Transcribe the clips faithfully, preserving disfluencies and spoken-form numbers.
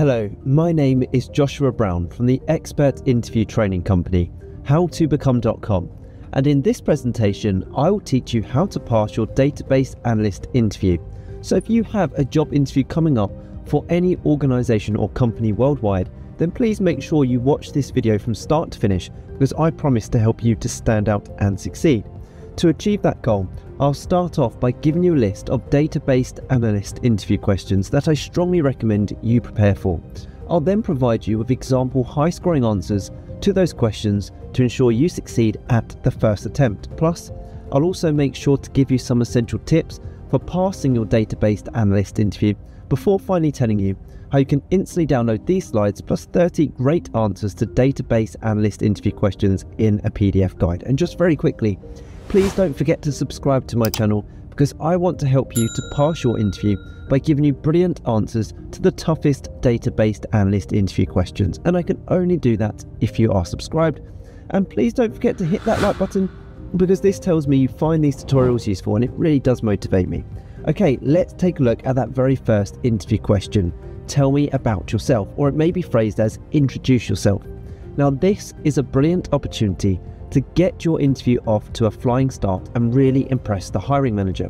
Hello, my name is Joshua Brown from the expert interview training company, how to become dot com, and in this presentation, I will teach you how to pass your database analyst interview. So if you have a job interview coming up for any organization or company worldwide, then please make sure you watch this video from start to finish, because I promise to help you to stand out and succeed. To achieve that goal, I'll start off by giving you a list of database analyst interview questions that I strongly recommend you prepare for. I'll then provide you with example high-scoring answers to those questions to ensure you succeed at the first attempt. Plus, I'll also make sure to give you some essential tips for passing your database analyst interview before finally telling you how you can instantly download these slides plus thirty great answers to database analyst interview questions in a P D F guide. And just very quickly, please don't forget to subscribe to my channel, because I want to help you to pass your interview by giving you brilliant answers to the toughest database analyst interview questions. And I can only do that if you are subscribed. And please don't forget to hit that like button, because this tells me you find these tutorials useful and it really does motivate me. Okay, let's take a look at that very first interview question. Tell me about yourself, or it may be phrased as introduce yourself. Now this is a brilliant opportunity to get your interview off to a flying start and really impress the hiring manager.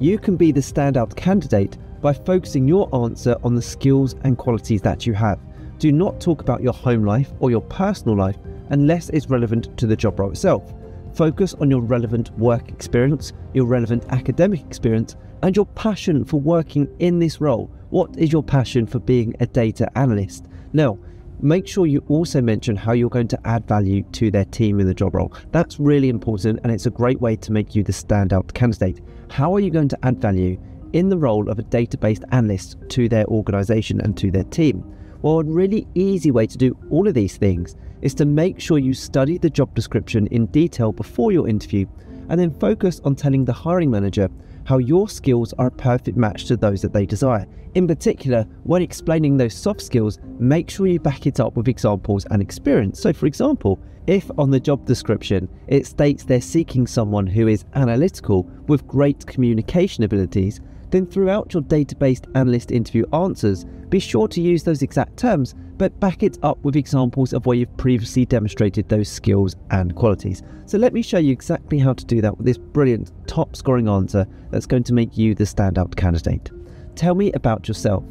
You can be the standout candidate by focusing your answer on the skills and qualities that you have. Do not talk about your home life or your personal life unless it's relevant to the job role itself. Focus on your relevant work experience, your relevant academic experience, and your passion for working in this role. What is your passion for being a data analyst? Now, make sure you also mention how you're going to add value to their team in the job role. That's really important, and it's a great way to make you the standout candidate. How are you going to add value in the role of a database analyst to their organization and to their team? Well, a really easy way to do all of these things is to make sure you study the job description in detail before your interview, and then focus on telling the hiring manager how your skills are a perfect match to those that they desire. In particular, when explaining those soft skills, make sure you back it up with examples and experience. So for example, if on the job description it states they're seeking someone who is analytical with great communication abilities, then throughout your database analyst interview answers, be sure to use those exact terms, but back it up with examples of where you've previously demonstrated those skills and qualities. So let me show you exactly how to do that with this brilliant top scoring answer that's going to make you the standout candidate. Tell me about yourself.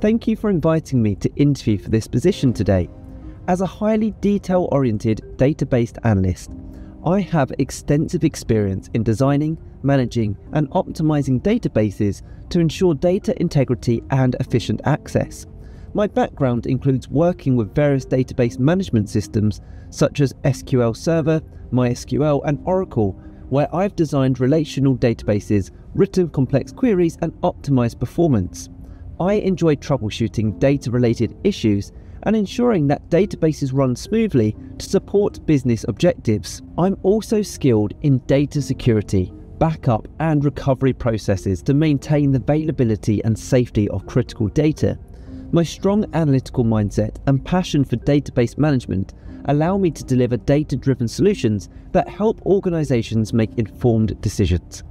Thank you for inviting me to interview for this position today. As a highly detail-oriented database analyst, I have extensive experience in designing, managing, and optimizing databases to ensure data integrity and efficient access. My background includes working with various database management systems such as S Q L Server, MySQL, and Oracle, where I've designed relational databases, written complex queries, and optimized performance. I enjoy troubleshooting data-related issues and ensuring that databases run smoothly to support business objectives. I'm also skilled in data security, backup, and recovery processes to maintain the availability and safety of critical data. My strong analytical mindset and passion for database management allow me to deliver data-driven solutions that help organizations make informed decisions.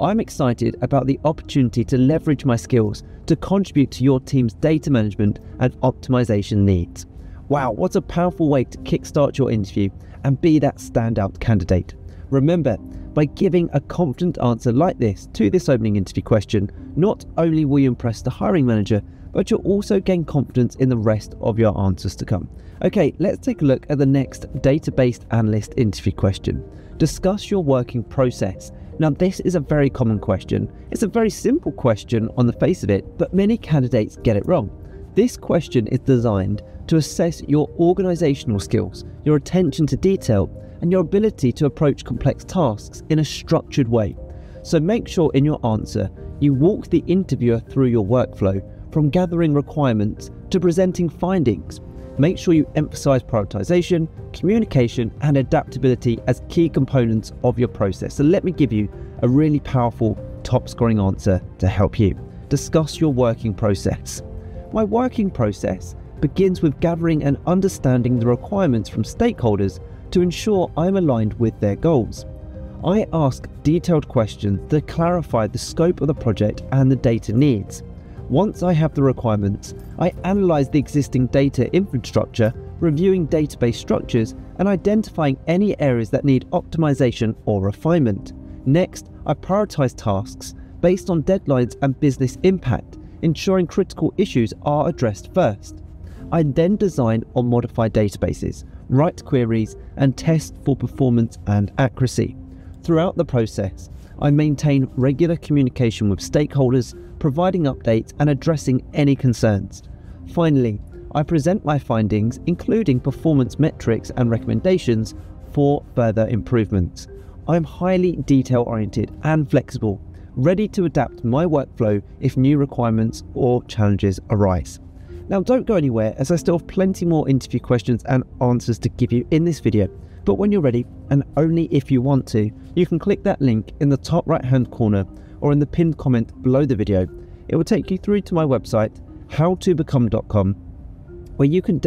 I'm excited about the opportunity to leverage my skills to contribute to your team's data management and optimization needs. Wow, what a powerful way to kickstart your interview and be that standout candidate. Remember, by giving a confident answer like this to this opening interview question, not only will you impress the hiring manager, but you'll also gain confidence in the rest of your answers to come. Okay, let's take a look at the next database analyst interview question. Discuss your working process. Now this is a very common question. It's a very simple question on the face of it, but many candidates get it wrong. This question is designed to assess your organizational skills, your attention to detail, and your ability to approach complex tasks in a structured way. So make sure in your answer, you walk the interviewer through your workflow from gathering requirements to presenting findings. Make sure you emphasize prioritization, communication, and adaptability as key components of your process. So let me give you a really powerful top scoring answer to help you. Discuss your working process. My working process begins with gathering and understanding the requirements from stakeholders to ensure I'm aligned with their goals. I ask detailed questions to clarify the scope of the project and the data needs. Once I have the requirements, I analyze the existing data infrastructure, reviewing database structures, and identifying any areas that need optimization or refinement. Next, I prioritize tasks based on deadlines and business impact, ensuring critical issues are addressed first. I then design or modify databases, write queries, and test for performance and accuracy. Throughout the process, I maintain regular communication with stakeholders, providing updates and addressing any concerns. Finally, I present my findings, including performance metrics and recommendations for further improvements. I'm highly detail-oriented and flexible, ready to adapt my workflow if new requirements or challenges arise. Now, don't go anywhere, as I still have plenty more interview questions and answers to give you in this video. But when you're ready, and only if you want to, you can click that link in the top right hand corner or in the pinned comment below the video. It will take you through to my website, how to become dot com, where you can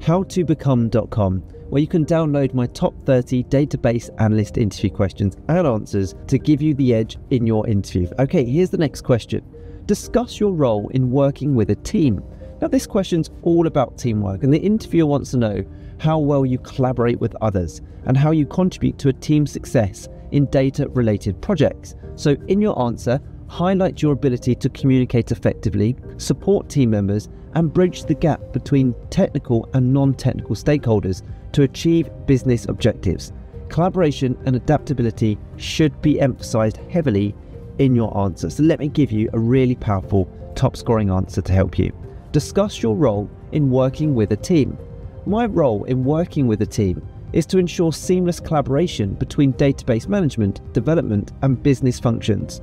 how to become dot com, where you can download my top thirty database analyst interview questions and answers to give you the edge in your interview. Okay, here's the next question. Discuss your role in working with a team. Now, this question's all about teamwork, and the interviewer wants to know how well you collaborate with others and how you contribute to a team's success in data-related projects. So in your answer, highlight your ability to communicate effectively, support team members, and bridge the gap between technical and non-technical stakeholders to achieve business objectives. Collaboration and adaptability should be emphasized heavily in your answer. So let me give you a really powerful top scoring answer to help you. Discuss your role in working with a team. My role in working with a team is to ensure seamless collaboration between database management, development, and business functions.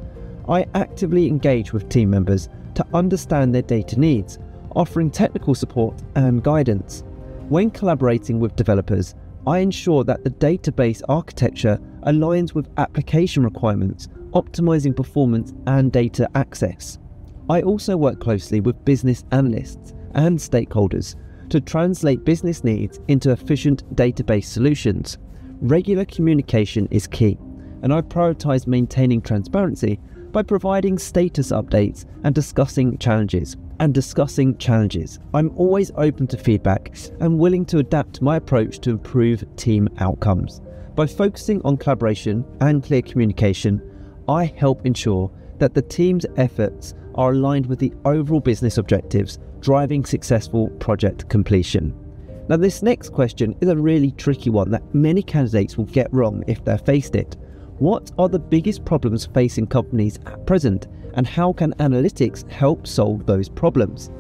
I actively engage with team members to understand their data needs, offering technical support and guidance. When collaborating with developers, I ensure that the database architecture aligns with application requirements, optimizing performance and data access. I also work closely with business analysts and stakeholders to translate business needs into efficient database solutions. Regular communication is key, and I prioritize maintaining transparency by providing status updates and discussing challenges. And discussing challenges. I'm always open to feedback and willing to adapt my approach to improve team outcomes. By focusing on collaboration and clear communication, I help ensure that the team's efforts are aligned with the overall business objectives, driving successful project completion. Now, this next question is a really tricky one that many candidates will get wrong if they're faced it. What are the biggest problems facing companies at present, and how can analytics help solve those problems?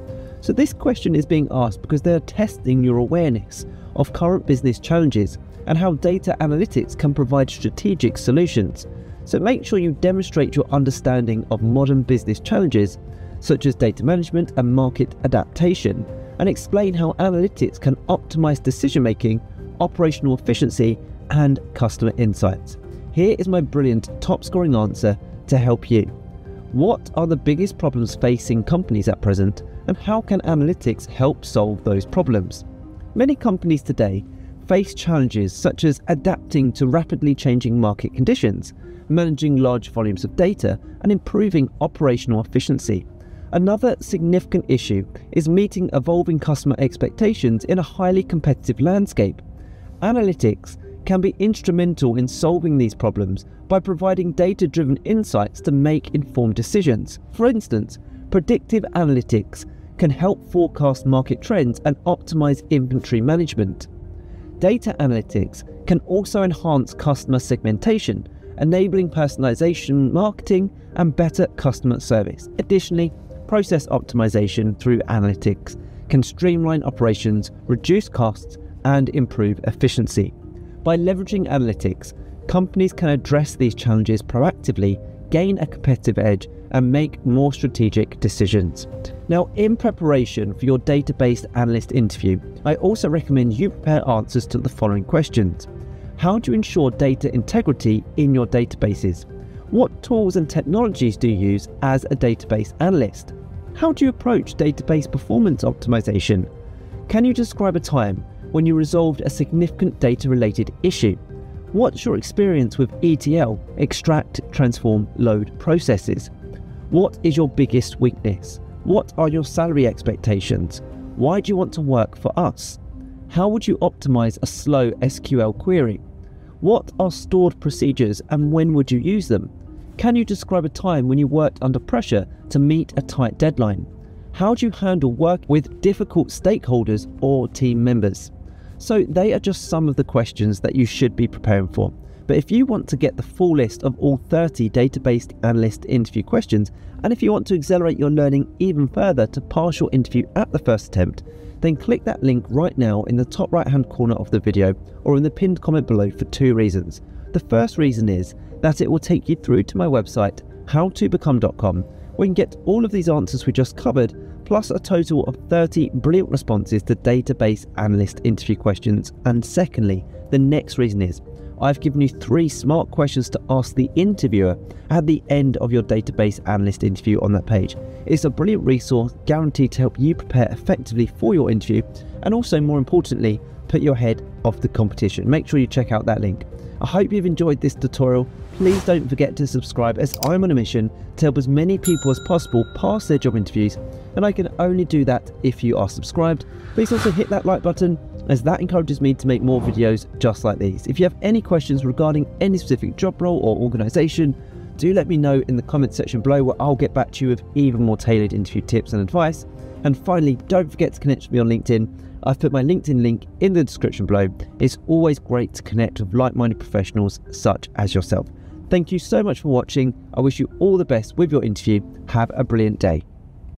So this question is being asked because they're testing your awareness of current business challenges and how data analytics can provide strategic solutions. So make sure you demonstrate your understanding of modern business challenges, such as data management and market adaptation, and explain how analytics can optimize decision-making, operational efficiency, and customer insights. Here is my brilliant top-scoring answer to help you. What are the biggest problems facing companies at present, and how can analytics help solve those problems? Many companies today face challenges such as adapting to rapidly changing market conditions, managing large volumes of data, and improving operational efficiency. Another significant issue is meeting evolving customer expectations in a highly competitive landscape. Analytics can be instrumental in solving these problems by providing data-driven insights to make informed decisions. For instance, predictive analytics can help forecast market trends and optimize inventory management. Data analytics can also enhance customer segmentation, enabling personalization, marketing, and better customer service. Additionally, process optimization through analytics can streamline operations, reduce costs, and improve efficiency. By leveraging analytics, companies can address these challenges proactively, gain a competitive edge, and make more strategic decisions. Now, in preparation for your database analyst interview, I also recommend you prepare answers to the following questions. How do you ensure data integrity in your databases? What tools and technologies do you use as a database analyst? How do you approach database performance optimization? Can you describe a time when you resolved a significant data-related issue? What's your experience with E T L, extract, transform, load processes? What is your biggest weakness? What are your salary expectations? Why do you want to work for us? How would you optimize a slow S Q L query? What are stored procedures and when would you use them? Can you describe a time when you worked under pressure to meet a tight deadline? How do you handle work with difficult stakeholders or team members? So they are just some of the questions that you should be preparing for. But if you want to get the full list of all thirty database analyst interview questions, and if you want to accelerate your learning even further to pass your interview at the first attempt, then click that link right now in the top right hand corner of the video or in the pinned comment below for two reasons. The first reason is that it will take you through to my website, how to become dot com, where you can get all of these answers we just covered, plus a total of thirty brilliant responses to database analyst interview questions. And secondly, the next reason is I've given you three smart questions to ask the interviewer at the end of your database analyst interview on that page. It's a brilliant resource guaranteed to help you prepare effectively for your interview and also, more importantly, put your head off the competition. Make sure you check out that link. I hope you've enjoyed this tutorial. Please don't forget to subscribe, as I'm on a mission to help as many people as possible pass their job interviews, and I can only do that if you are subscribed. Please also hit that like button, as that encourages me to make more videos just like these. If you have any questions regarding any specific job role or organization, do let me know in the comment section below, where I'll get back to you with even more tailored interview tips and advice. And finally, don't forget to connect with me on LinkedIn. I've put my LinkedIn link in the description below. It's always great to connect with like-minded professionals such as yourself. Thank you so much for watching. I wish you all the best with your interview. Have a brilliant day.